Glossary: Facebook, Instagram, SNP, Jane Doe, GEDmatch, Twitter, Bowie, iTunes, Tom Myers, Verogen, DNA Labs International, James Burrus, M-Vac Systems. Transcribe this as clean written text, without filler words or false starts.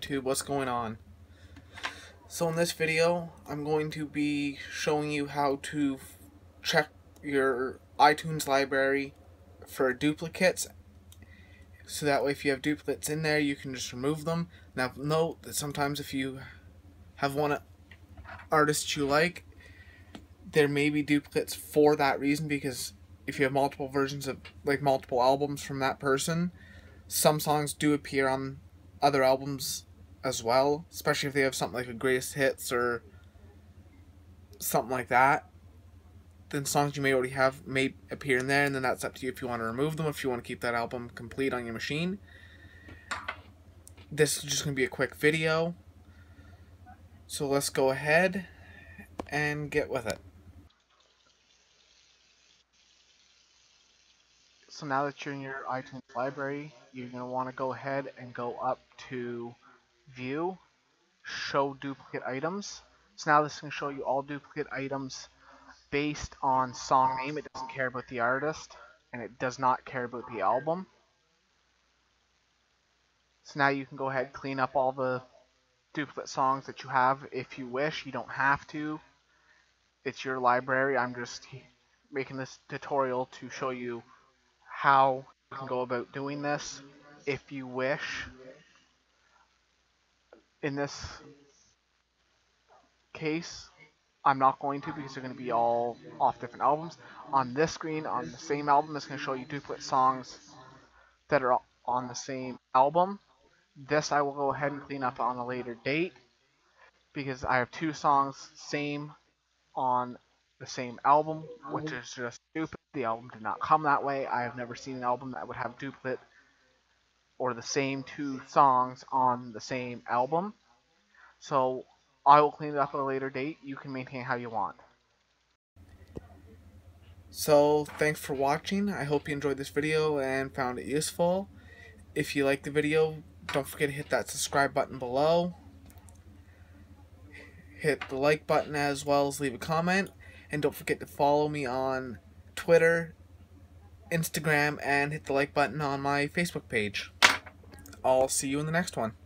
YouTube, what's going on? So in this video I'm going to be showing you how to check your iTunes library for duplicates, so that way if you have duplicates in there you can just remove them. Now note that sometimes if you have one artist you like, there may be duplicates for that reason, because if you have multiple versions of multiple albums from that person, some songs do appear on other albums as well, especially if they have something like a greatest hits or something like that. Then songs you may already have may appear in there, and then that's up to you if you want to remove them, if you want to keep that album complete on your machine. This is just going to be a quick video, so let's go ahead and get with it. So now that you're in your iTunes library, you're going to want to go ahead and go up to View, Show Duplicate Items. So now this is going to show you all duplicate items based on song name. It doesn't care about the artist, and it does not care about the album. So now you can go ahead and clean up all the duplicate songs that you have if you wish. You don't have to. It's your library. I'm just making this tutorial to show you how you can go about doing this if you wish. In this case, I'm not going to, because they're going to be all off different albums. On this screen, on the same album, it's going to show you duplicate songs that are on the same album. This I will go ahead and clean up on a later date, because I have two songs same on the same album, which is just stupid. The album did not come that way. I have never seen an album that would have duplicate or the same two songs on the same album. So I will clean it up at a later date. You can maintain how you want. So thanks for watching. I hope you enjoyed this video and found it useful. If you liked the video, don't forget to hit that subscribe button below. Hit the like button as well as leave a comment. And don't forget to follow me on Twitter, Instagram, and hit the like button on my Facebook page. I'll see you in the next one.